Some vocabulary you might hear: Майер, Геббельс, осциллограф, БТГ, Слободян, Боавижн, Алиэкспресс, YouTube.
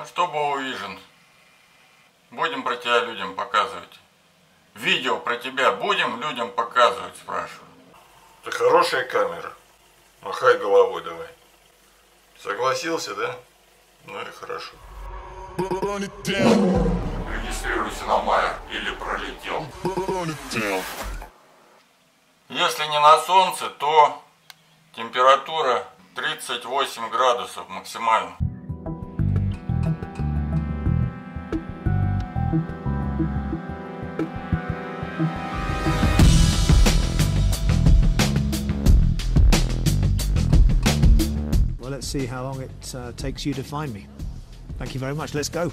Ну что, Боавижн, будем про тебя людям показывать? Видео про тебя будем людям показывать, спрашиваю. Ты хорошая камера. Махай головой давай. Согласился, да? Ну и хорошо. Регистрируйся на Майер или пролетел. Если не на солнце, то температура 38 градусов максимально. Let's see how long it takes you to find me. Thank you very much. Let's go.